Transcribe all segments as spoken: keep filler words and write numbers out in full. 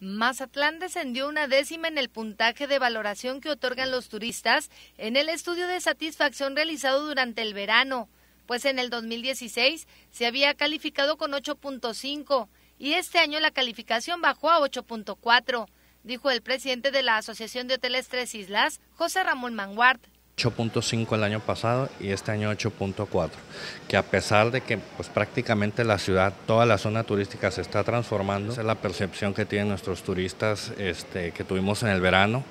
Mazatlán descendió una décima en el puntaje de valoración que otorgan los turistas en el estudio de satisfacción realizado durante el verano, pues en el dos mil dieciséis se había calificado con ocho punto cinco y este año la calificación bajó a ocho punto cuatro, dijo el presidente de la Asociación de Hoteles Tres Islas, José Ramón Maguart. ocho punto cinco el año pasado y este año ocho punto cuatro, que a pesar de que pues, prácticamente la ciudad, toda la zona turística se está transformando, esa es la percepción que tienen nuestros turistas este, que tuvimos en el verano.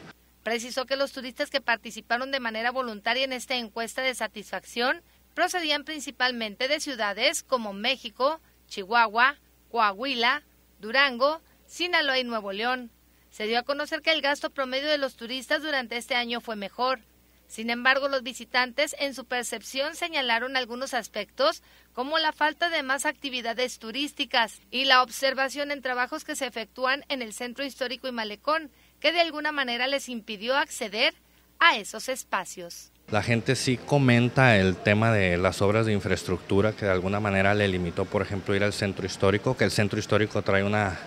Precisó que los turistas que participaron de manera voluntaria en esta encuesta de satisfacción procedían principalmente de ciudades como México, Chihuahua, Coahuila, Durango, Sinaloa y Nuevo León. Se dio a conocer que el gasto promedio de los turistas durante este año fue mejor. Sin embargo, los visitantes en su percepción señalaron algunos aspectos como la falta de más actividades turísticas y la observación en trabajos que se efectúan en el centro histórico y malecón, que de alguna manera les impidió acceder a esos espacios. La gente sí comenta el tema de las obras de infraestructura que de alguna manera le limitó, por ejemplo, ir al centro histórico, que el centro histórico trae una...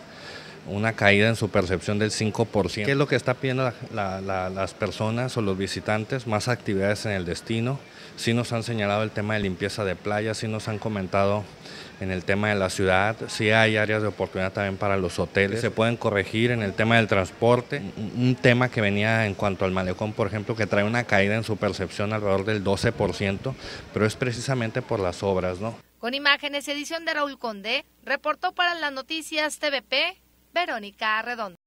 una caída en su percepción del cinco por ciento. ¿Qué es lo que está pidiendo la, la, la, las personas o los visitantes? Más actividades en el destino. Sí nos han señalado el tema de limpieza de playas, sí nos han comentado en el tema de la ciudad, sí hay áreas de oportunidad también para los hoteles, se pueden corregir en el tema del transporte. Un tema que venía en cuanto al malecón, por ejemplo, que trae una caída en su percepción alrededor del doce por ciento, pero es precisamente por las obras, ¿no? Con imágenes y edición de Raúl Conde, reportó para las noticias T V P, Verónica Arredondo.